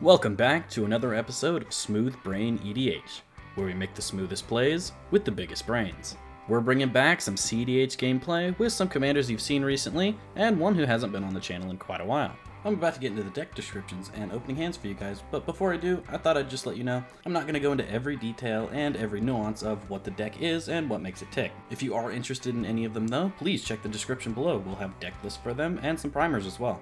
Welcome back to another episode of Smooth Brain EDH, where we make the smoothest plays with the biggest brains. We're bringing back some cEDH gameplay with some commanders you've seen recently, and one who hasn't been on the channel in quite a while. I'm about to get into the deck descriptions and opening hands for you guys, but before I do, I thought I'd just let you know I'm not going to go into every detail and every nuance of what the deck is and what makes it tick. If you are interested in any of them though, please check the description below. We'll have deck lists for them and some primers as well.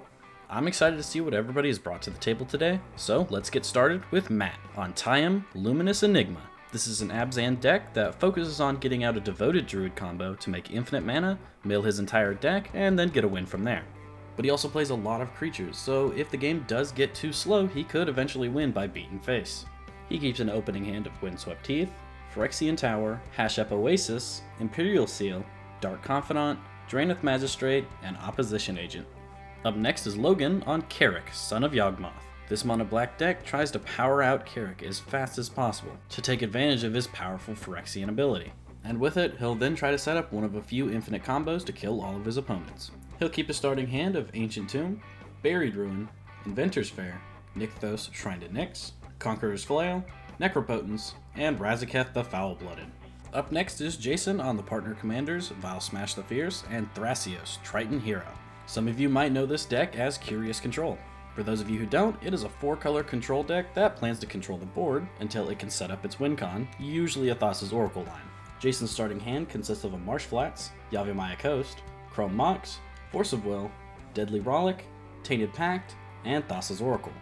I'm excited to see what everybody has brought to the table today, so let's get started with Matt on Tayam, Luminous Enigma. This is an Abzan deck that focuses on getting out a Devoted Druid combo to make infinite mana, mill his entire deck, and then get a win from there. But he also plays a lot of creatures, so if the game does get too slow, he could eventually win by beating face. He keeps an opening hand of Windswept Heath, Phyrexian Tower, Hashep Oasis, Imperial Seal, Dark Confidant, Draeneth Magistrate, and Opposition Agent. Up next is Logan on Karak, Son of Yawgmoth. This mono-black deck tries to power out Karak as fast as possible to take advantage of his powerful Phyrexian ability. And with it, he'll then try to set up one of a few infinite combos to kill all of his opponents. He'll keep a starting hand of Ancient Tomb, Buried Ruin, Inventor's Fair, Nykthos Shrine to Nyx, Conqueror's Flail, Necropotence, and Razaketh the Foulblooded. Up next is Jason on the partner commanders Vile Smash the Fierce and Thrasios, Triton Hero. Some of you might know this deck as Curious Control. For those of you who don't, it is a 4-color control deck that plans to control the board until it can set up its win con, usually a Thassa's Oracle line. Jason's starting hand consists of a Marsh Flats, Yavimaya Coast, Chrome Mox, Force of Will, Deadly Rollick, Tainted Pact, and Thassa's Oracle.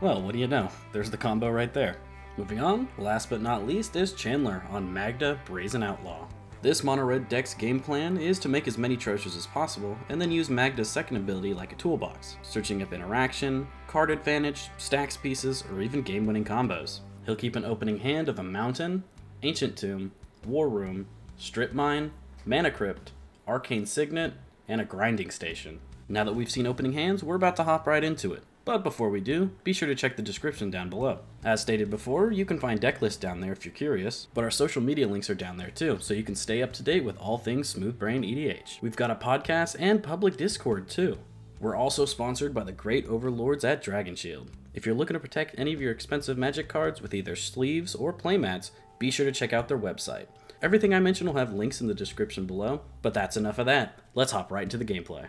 Well, what do you know? There's the combo right there. Moving on, last but not least is Chandler on Magda, Brazen Outlaw. This mono-red deck's game plan is to make as many treasures as possible, and then use Magda's second ability like a toolbox, searching up interaction, card advantage, stacks pieces, or even game-winning combos. He'll keep an opening hand of a Mountain, Ancient Tomb, War Room, Strip Mine, Mana Crypt, Arcane Signet, and a Grinding Station. Now that we've seen opening hands, we're about to hop right into it. But before we do, be sure to check the description down below. As stated before, you can find decklists down there if you're curious, but our social media links are down there too, so you can stay up to date with all things Smooth Brain EDH. We've got a podcast and public Discord too. We're also sponsored by the great overlords at Dragon Shield. If you're looking to protect any of your expensive magic cards with either sleeves or playmats, be sure to check out their website. Everything I mentioned will have links in the description below, but that's enough of that. Let's hop right into the gameplay.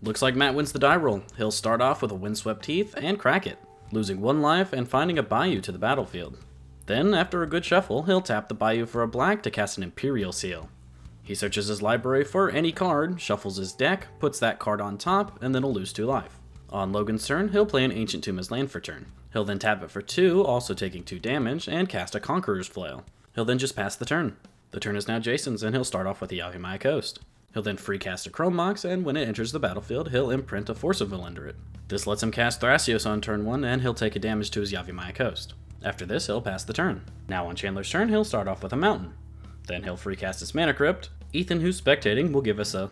Looks like Matt wins the die roll. He'll start off with a Windswept Heath and crack it, losing one life and finding a Bayou to the battlefield. Then, after a good shuffle, he'll tap the Bayou for a black to cast an Imperial Seal. He searches his library for any card, shuffles his deck, puts that card on top, and then he'll lose 2 life. On Logan's turn, he'll play an Ancient Tomb as land for turn. He'll then tap it for 2, also taking 2 damage, and cast a Conqueror's Flail. He'll then just pass the turn. The turn is now Jason's, and he'll start off with the Yavimaya Coast. He'll then free cast a Chrome Mox, and when it enters the battlefield, he'll imprint a Force of Will under it. This lets him cast Thrasios on turn 1, and he'll take a damage to his Yavimaya Coast. After this, he'll pass the turn. Now on Chandler's turn, he'll start off with a Mountain. Then he'll free cast his Mana Crypt. Ethan, who's spectating, will give us a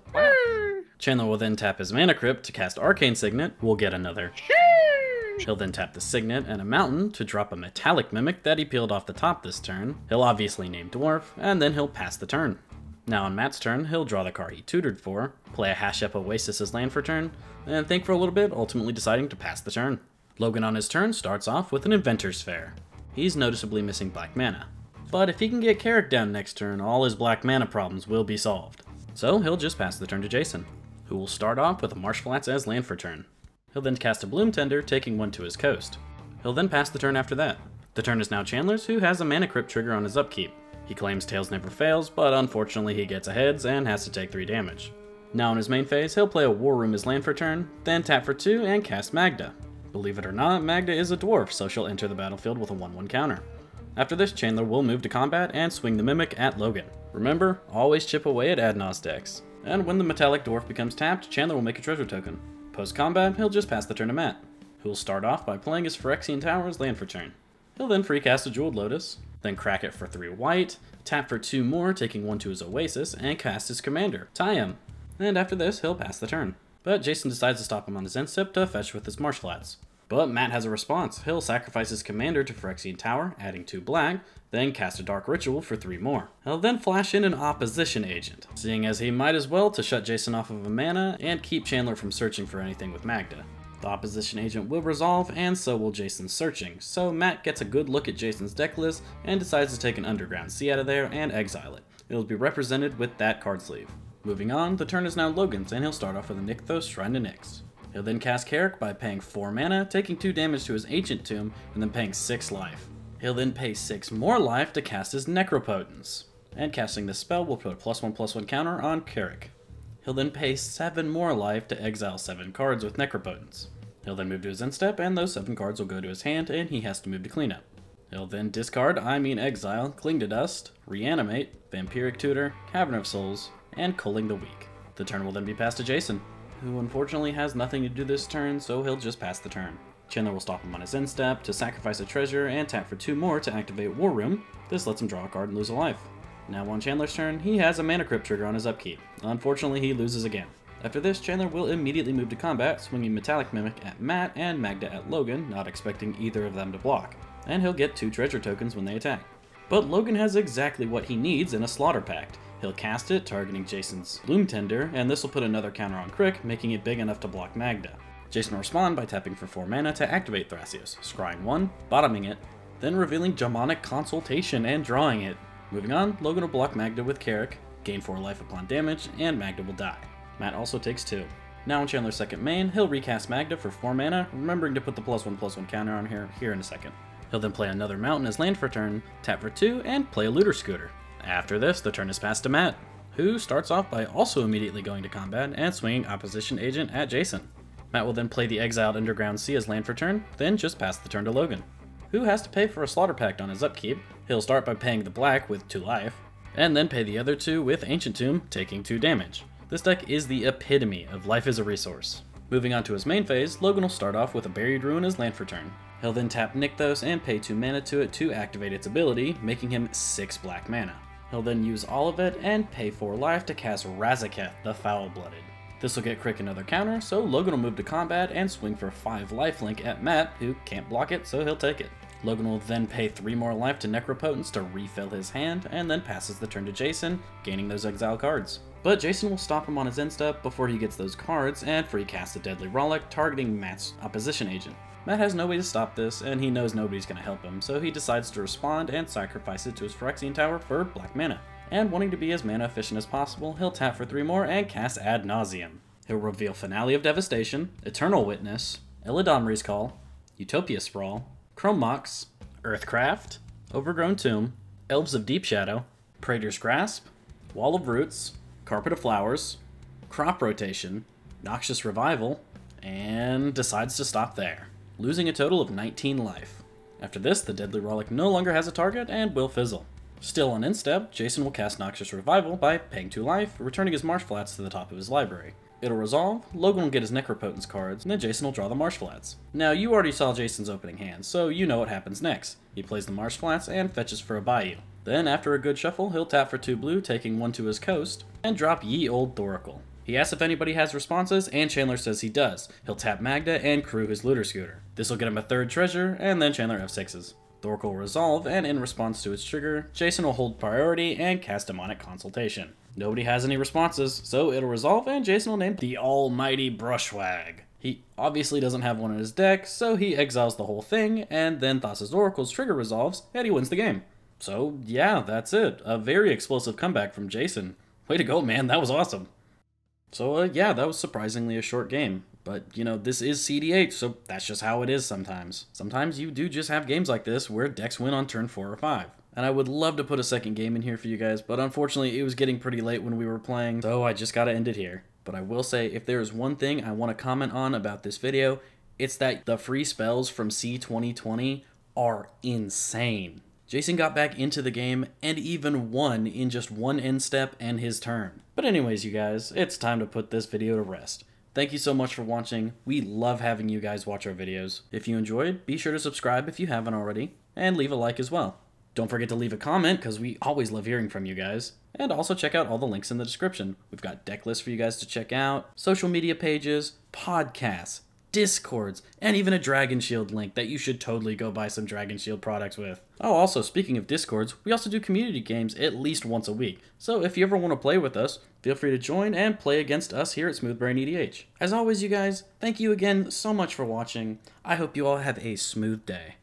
Chandler will then tap his Mana Crypt to cast Arcane Signet. We'll get another He'll then tap the Signet and a Mountain to drop a Metallic Mimic that he peeled off the top this turn. He'll obviously name Dwarf, and then he'll pass the turn. Now on Matt's turn, he'll draw the card he tutored for, play a Hashep Oasis as land for turn, and think for a little bit, ultimately deciding to pass the turn. Logan on his turn starts off with an Inventor's Fair. He's noticeably missing black mana, but if he can get Karak down next turn, all his black mana problems will be solved. So he'll just pass the turn to Jason, who will start off with a Marsh Flats as land for turn. He'll then cast a Bloom Tender, taking 1 to his coast. He'll then pass the turn after that. The turn is now Chandler's, who has a Mana Crypt trigger on his upkeep. He claims Tails never fails, but unfortunately he gets a heads and has to take 3 damage. Now in his main phase, he'll play a War Room as land for turn, then tap for 2 and cast Magda. Believe it or not, Magda is a dwarf, so she'll enter the battlefield with a 1-1 counter. After this, Chandler will move to combat and swing the Mimic at Logan. Remember, always chip away at Adnos decks. And when the Metallic Dwarf becomes tapped, Chandler will make a treasure token. Post-combat, he'll just pass the turn to Matt, who'll start off by playing his Phyrexian Tower as land for turn. He'll then free cast a Jeweled Lotus, then crack it for 3 white, tap for 2 more, taking 1 to his Oasis, and cast his commander, Tayam. And after this, he'll pass the turn. But Jason decides to stop him on his end step to fetch with his Marsh Flats. But Matt has a response. He'll sacrifice his commander to Phyrexian Tower, adding 2 black, then cast a Dark Ritual for 3 more. He'll then flash in an Opposition Agent, seeing as he might as well to shut Jason off of a mana and keep Chandler from searching for anything with Magda. The Opposition Agent will resolve, and so will Jason's searching, so Matt gets a good look at Jason's decklist and decides to take an Underground Sea out of there and exile it. It'll be represented with that card sleeve. Moving on, the turn is now Logan's, and he'll start off with a Nykthos Shrine to Nyx. He'll then cast Karak by paying 4 mana, taking 2 damage to his Ancient Tomb, and then paying 6 life. He'll then pay 6 more life to cast his Necropotence, and casting this spell will put a +1/+1 counter on Karak. He'll then pay 7 more life to exile 7 cards with Necropotence. He'll then move to his instep, and those 7 cards will go to his hand, and he has to move to clean up. He'll then discard, exile, Cling to Dust, Reanimate, Vampiric Tutor, Cavern of Souls, and Culling the Weak. The turn will then be passed to Jason, who unfortunately has nothing to do this turn, so he'll just pass the turn. Chandler will stop him on his instep to sacrifice a treasure and tap for 2 more to activate War Room. This lets him draw a card and lose a life. Now on Chandler's turn, he has a Mana Crypt trigger on his upkeep. Unfortunately, he loses again. After this, Chandler will immediately move to combat, swinging Metallic Mimic at Matt and Magda at Logan, not expecting either of them to block, and he'll get 2 treasure tokens when they attack. But Logan has exactly what he needs in a Slaughter Pact. He'll cast it, targeting Jason's Bloom Tender, and this will put another counter on Crick, making it big enough to block Magda. Jason will respond by tapping for 4 mana to activate Thrasios, scrying 1, bottoming it, then revealing Demonic Consultation and drawing it. Moving on, Logan will block Magda with Karak, gain 4 life upon damage, and Magda will die. Matt also takes 2. Now on Chandler's second main, he'll recast Magda for 4 mana, remembering to put the +1/+1 counter on her here in a second. He'll then play another mountain as land for turn, tap for 2, and play a Looter Scooter. After this, the turn is passed to Matt, who starts off by also immediately going to combat and swinging Opposition Agent at Jason. Matt will then play the exiled Underground Sea as land for turn, then just pass the turn to Logan, who has to pay for a Slaughter Pact on his upkeep. He'll start by paying the black with 2 life, and then pay the other 2 with Ancient Tomb, taking 2 damage. This deck is the epitome of life as a resource. Moving on to his main phase, Logan will start off with a Buried Ruin as land for turn. He'll then tap Nykthos and pay 2 mana to it to activate its ability, making him 6 black mana. He'll then use all of it and pay 4 life to cast Razaketh the Foulblooded. This will get Crick another counter, so Logan will move to combat and swing for 5 lifelink at Matt, who can't block it, so he'll take it. Logan will then pay 3 more life to Necropotence to refill his hand, and then passes the turn to Jason, gaining those exile cards. But Jason will stop him on his instep before he gets those cards and free cast the Deadly Rollick, targeting Matt's Opposition Agent. Matt has no way to stop this, and he knows nobody's going to help him, so he decides to respond and sacrifice it to his Phyrexian Tower for black mana. And wanting to be as mana efficient as possible, he'll tap for 3 more and cast Ad Nauseam. He'll reveal Finale of Devastation, Eternal Witness, Illidomri's Call, Utopia Sprawl, Chrome Mox, Earthcraft, Overgrown Tomb, Elves of Deep Shadow, Praetor's Grasp, Wall of Roots, Carpet of Flowers, Crop Rotation, Noxious Revival, and decides to stop there, losing a total of 19 life. After this, the Deadly Rollick no longer has a target and will fizzle. Still on instep, Jason will cast Noxious Revival by paying 2 life, returning his Marsh Flats to the top of his library. It'll resolve, Logan will get his Necropotence cards, and then Jason will draw the Marsh Flats. Now, you already saw Jason's opening hand, so you know what happens next. He plays the Marsh Flats and fetches for a Bayou. Then, after a good shuffle, he'll tap for 2 blue, taking 1 to his coast, and drop Ye Olde Thoracle. He asks if anybody has responses, and Chandler says he does. He'll tap Magda and crew his Looter Scooter. This will get him a 3rd treasure, and then Chandler F6s. Thoracle will resolve, and in response to its trigger, Jason will hold priority and cast Demonic Consultation. Nobody has any responses, so it'll resolve, and Jason will name the Almighty Brushwag. He obviously doesn't have one in his deck, so he exiles the whole thing, and then Thassa's Oracle's trigger resolves, and he wins the game. So yeah, that's it. A very explosive comeback from Jason. Way to go, man, that was awesome. So yeah, that was surprisingly a short game. But, you know, this is cEDH, so that's just how it is sometimes. Sometimes you do just have games like this where decks win on turn 4 or 5. And I would love to put a second game in here for you guys, but unfortunately it was getting pretty late when we were playing, so I just gotta end it here. But I will say, if there is one thing I want to comment on about this video, it's that the free spells from C2020 are insane. Jason got back into the game and even won in just one end step and his turn. But anyways, you guys, it's time to put this video to rest. Thank you so much for watching. We love having you guys watch our videos. If you enjoyed, be sure to subscribe if you haven't already, and leave a like as well. Don't forget to leave a comment, because we always love hearing from you guys. And also check out all the links in the description. We've got deck lists for you guys to check out, social media pages, podcasts, Discords, and even a Dragon Shield link that you should totally go buy some Dragon Shield products with. Oh, also, speaking of Discords, we also do community games at least once a week, so if you ever want to play with us, feel free to join and play against us here at Smooth Brain EDH. As always, you guys, thank you again so much for watching. I hope you all have a smooth day.